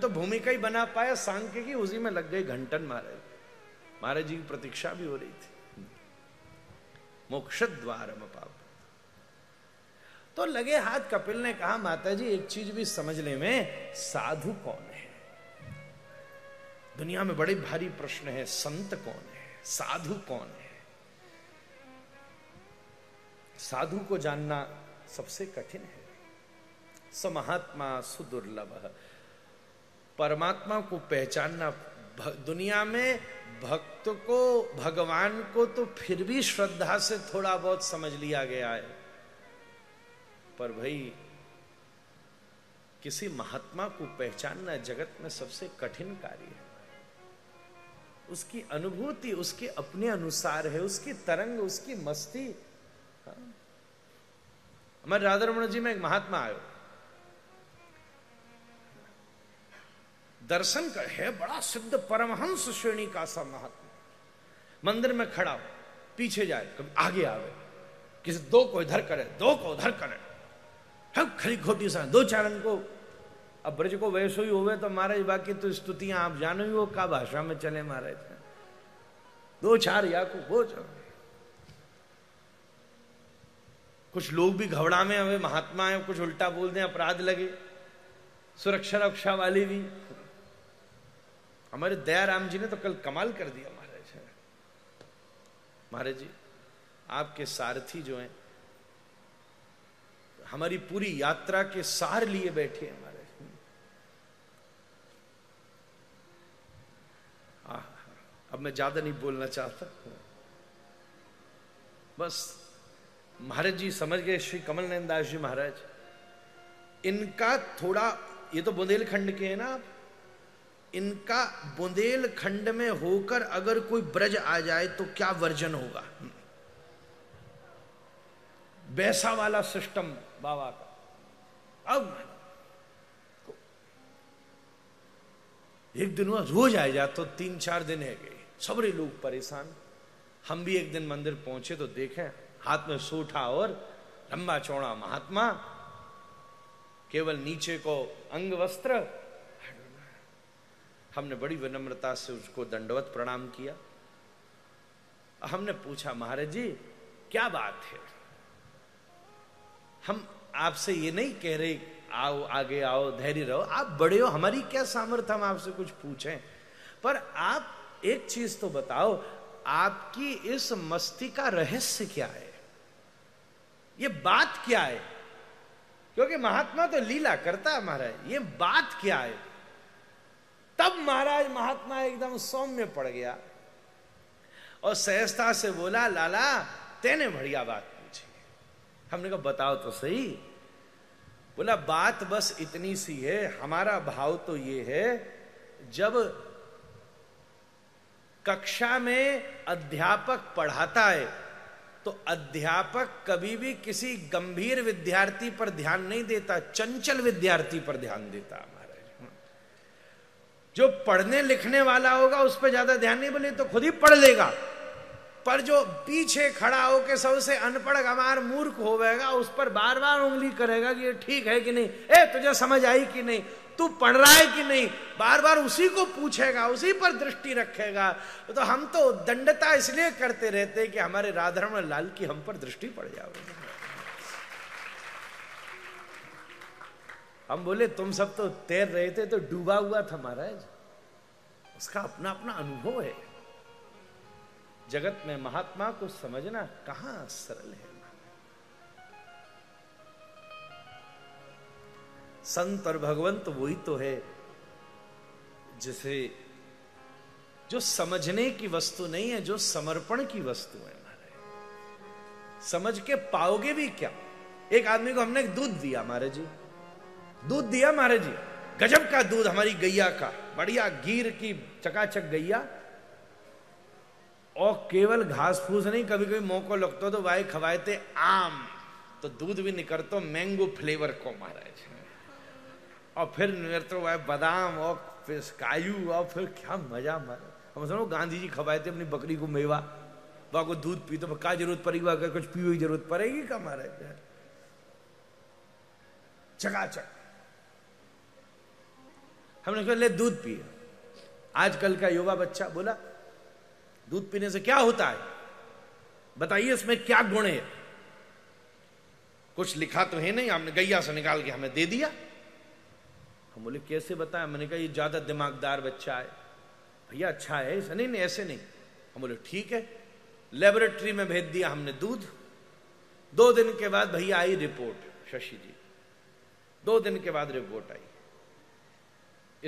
मैं तो भूमिका ही बना पाया, सांख्यिकी उसी में लग गई घंटन महाराज। महाराज जी की प्रतीक्षा भी हो रही थी। मोक्ष द्वार पाप तो लगे हाथ। कपिल ने कहा माताजी एक चीज भी समझने में, साधु कौन है? दुनिया में बड़े भारी प्रश्न है, संत कौन है, साधु कौन है? साधु को जानना सबसे कठिन है। समहात्मा सुदुर्लभ, परमात्मा को पहचानना। दुनिया में भक्त को, भगवान को तो फिर भी श्रद्धा से थोड़ा बहुत समझ लिया गया है, पर भाई किसी महात्मा को पहचानना जगत में सबसे कठिन कार्य है। उसकी अनुभूति उसके अपने अनुसार है, उसकी तरंग, उसकी मस्ती। हमारे राधा रमन जी में एक महात्मा आयो, दर्शन का है, बड़ा सिद्ध परमहंस श्रेणी का सा महात्मा। मंदिर में खड़ा हो, पीछे जाए, कभी आगे आवे, किसी दो को इधर करे, दो को उधर करे, हम खरी खोटी सा दो चारण को। अब ब्रज को वैसो ही होवे तो महाराज बाकी तो स्तुतियां आप जानो ही हो, का भाषा में चले महाराज। दो चार या को हो जाओ। कुछ लोग भी घबरा में हमें महात्मा है, कुछ उल्टा बोल दें अपराध लगे, सुरक्षा रक्षा वाली भी। हमारे दयाराम जी ने तो कल कमाल कर दिया महाराज। महाराज जी आपके सारथी जो हैं, हमारी पूरी यात्रा के सार लिए बैठे हैं महाराज। अब मैं ज्यादा नहीं बोलना चाहता, बस महाराज जी समझ गए। श्री कमल नयन दास जी महाराज, इनका थोड़ा, ये तो बुंदेलखंड के हैं ना, इनका बुंदेलखंड में होकर अगर कोई ब्रज आ जाए तो क्या वर्जन होगा, वैसा वाला सिस्टम बाबा का। अब एक दिन हुआ, रोज आ जाए तो 3-4 दिन है गए, सबरे लोग परेशान। हम भी एक दिन मंदिर पहुंचे तो देखें हाथ में सूठा और लंबा चौड़ा महात्मा, केवल नीचे को अंग वस्त्र। हमने बड़ी विनम्रता से उसको दंडवत प्रणाम किया। हमने पूछा महाराज जी क्या बात है, हम आपसे ये नहीं कह रहे आओ आगे आओ, धैर्य रहो, आप बड़े हो, हमारी क्या सामर्थ्य हम आपसे कुछ पूछें, पर आप एक चीज तो बताओ, आपकी इस मस्ती का रहस्य क्या है, ये बात क्या है? क्योंकि महात्मा तो लीला करता है महाराज, ये बात क्या है? तब महाराज महात्मा एकदम सौम्य पड़ गया और सहजता से बोला, लाला तेने बढ़िया बात पूछी। हमने कहा बताओ तो सही। बोला बात बस इतनी सी है, हमारा भाव तो ये है, जब कक्षा में अध्यापक पढ़ाता है तो अध्यापक कभी भी किसी गंभीर विद्यार्थी पर ध्यान नहीं देता, चंचल विद्यार्थी पर ध्यान देता महाराज। जो पढ़ने लिखने वाला होगा उस पर ज्यादा ध्यान नहीं, बोले तो खुद ही पढ़ लेगा, पर जो पीछे खड़ा होकर सबसे अनपढ़ गंवार मूर्ख होगा उस पर बार बार उंगली करेगा कि ये ठीक है कि नहीं, ए तुझे समझ आई कि नहीं, तू पढ़ रहा है कि नहीं, बार बार उसी को पूछेगा, उसी पर दृष्टि रखेगा। तो हम तो दंडता इसलिए करते रहते कि हमारे राधराम लाल की हम पर दृष्टि पड़ जाए। हम बोले तुम सब तो तैर रहे थे तो डूबा हुआ था महाराज, उसका अपना अपना अनुभव है। जगत में महात्मा को समझना कहां सरल है। संत और भगवंत वही तो है जिसे, जो समझने की वस्तु नहीं है, जो समर्पण की वस्तु है महाराज। समझ के पाओगे भी क्या? एक आदमी को हमने दूध दिया महाराज जी, दूध दिया महाराज जी, गजब का दूध, हमारी गैया का, बढ़िया गीर की चकाचक गैया, और केवल घास फूस नहीं, कभी कभी मुंह को लगता तो वाई खवाएते आम, तो दूध भी निकलतो मैंगो फ्लेवर को महाराज, और फिर निकलतो वाई बादाम और फिर काजू, और फिर क्या मजा महाराज। हम समझो गांधी जी खवाएते अपनी बकरी को मेवा, वाह को दूध पी, तो क्या जरूरत पड़ेगी, वाह कुछ पीने की जरूरत पड़ेगी क्या महाराज? चकाचक हमने कहा ले दूध पिए। आजकल का युवा बच्चा बोला दूध पीने से क्या होता है, बताइए इसमें क्या गुण है? कुछ लिखा तो है नहीं, हमने गैया से निकाल के हमें दे दिया। हम बोले कैसे बताया? मैंने कहा ये ज्यादा दिमागदार बच्चा है भैया, अच्छा है ऐसा नहीं, नहीं ऐसे नहीं। हम बोले ठीक है, लेबोरेटरी में भेज दिया हमने दूध। 2 दिन के बाद भैया आई रिपोर्ट, शशि जी 2 दिन के बाद रिपोर्ट आई,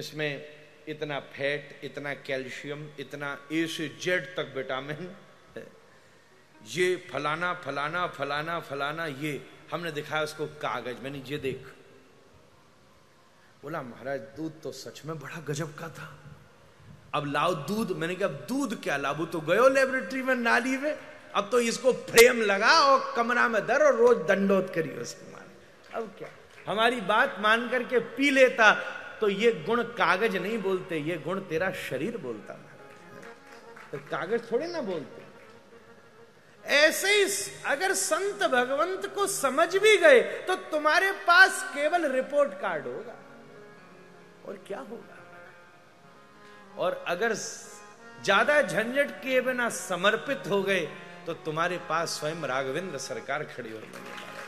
इसमें इतना फैट, इतना कैल्शियम, इतना ए से जेड तक विटामिन, ये फलाना फलाना फलाना फलाना। ये हमने दिखाया उसको कागज, मैंने ये देख बोला महाराज दूध तो सच में बड़ा गजब का था, अब लाओ दूध। मैंने कहा अब दूध क्या लाओ, तो गयो लेबोरेटरी में नाली में, अब तो इसको फ्रेम लगा और कमरा में धर और रोज दंडोत करिए उसके मारे। अब क्या हमारी बात मान करके पी लेता तो ये गुण कागज नहीं बोलते, ये गुण तेरा शरीर बोलता ना, तो कागज थोड़े ना बोलते। ऐसे ही अगर संत भगवंत को समझ भी गए तो तुम्हारे पास केवल रिपोर्ट कार्ड होगा और क्या होगा। और अगर ज्यादा झंझट के बिना समर्पित हो गए तो तुम्हारे पास स्वयं राघवेंद्र सरकार खड़ी हो गई।